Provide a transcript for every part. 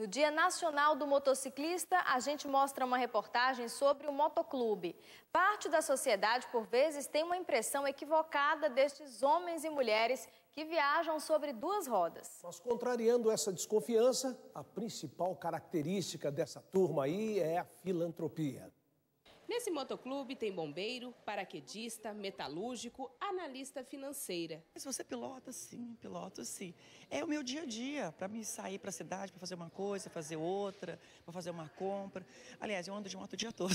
No Dia Nacional do Motociclista, a gente mostra uma reportagem sobre o motoclube. Parte da sociedade, por vezes, tem uma impressão equivocada destes homens e mulheres que viajam sobre duas rodas. Mas contrariando essa desconfiança, a principal característica dessa turma aí é a filantropia. Nesse motoclube tem bombeiro, paraquedista, metalúrgico, analista financeira. Mas você pilota? Sim, piloto sim. É o meu dia a dia, para mim sair para a cidade, para fazer uma coisa, fazer outra, para fazer uma compra. Aliás, eu ando de moto o dia todo,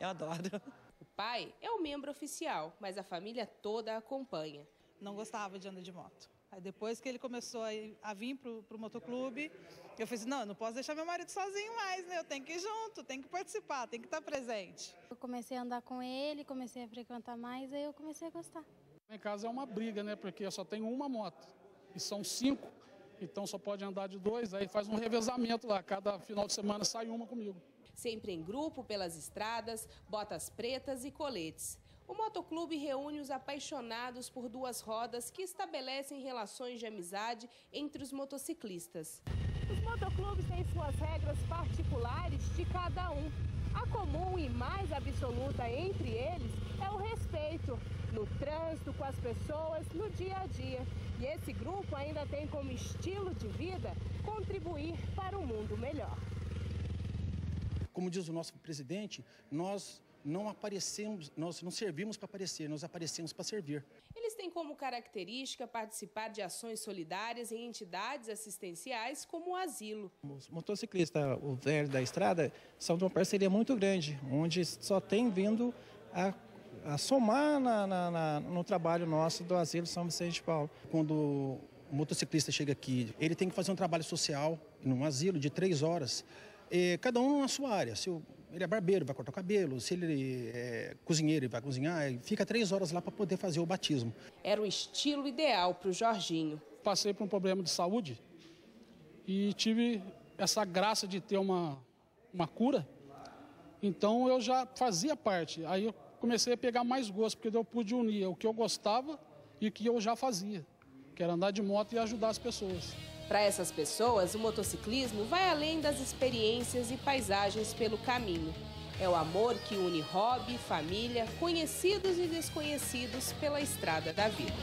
eu adoro. O pai é o membro oficial, mas a família toda acompanha. Não gostava de andar de moto. Aí depois que ele começou a vir pro motoclube, eu falei assim, não posso deixar meu marido sozinho mais, né? Eu tenho que ir junto, tenho que participar, tenho que estar presente. Eu comecei a andar com ele, comecei a frequentar mais, aí eu comecei a gostar. Em casa é uma briga, né? Porque eu só tenho uma moto e são 5, então só pode andar de 2, aí faz um revezamento lá, cada final de semana sai uma comigo. Sempre em grupo, pelas estradas, botas pretas e coletes. O motoclube reúne os apaixonados por duas rodas que estabelecem relações de amizade entre os motociclistas. Os motoclubes têm suas regras particulares de cada um. A comum e mais absoluta entre eles é o respeito no trânsito, com as pessoas, no dia a dia. E esse grupo ainda tem como estilo de vida contribuir para um mundo melhor. Como diz o nosso presidente, nós não servimos para aparecer, nós aparecemos para servir. Eles têm como característica participar de ações solidárias em entidades assistenciais como o asilo. Os motociclistas, o velho da estrada, são de uma parceria muito grande, onde só tem vindo a somar no trabalho nosso do asilo São Vicente de Paulo. Quando o motociclista chega aqui, ele tem que fazer um trabalho social num asilo de 3 horas, cada um na sua área. Se ele é barbeiro, vai cortar o cabelo, se ele é cozinheiro, ele vai cozinhar, fica 3 horas lá para poder fazer o batismo. Era o estilo ideal para o Jorginho. Passei por um problema de saúde e tive essa graça de ter uma cura, então eu já fazia parte. Aí eu comecei a pegar mais gosto, porque eu pude unir o que eu gostava e o que eu já fazia, que era andar de moto e ajudar as pessoas. Para essas pessoas, o motociclismo vai além das experiências e paisagens pelo caminho. É o amor que une hobby, família, conhecidos e desconhecidos pela estrada da vida.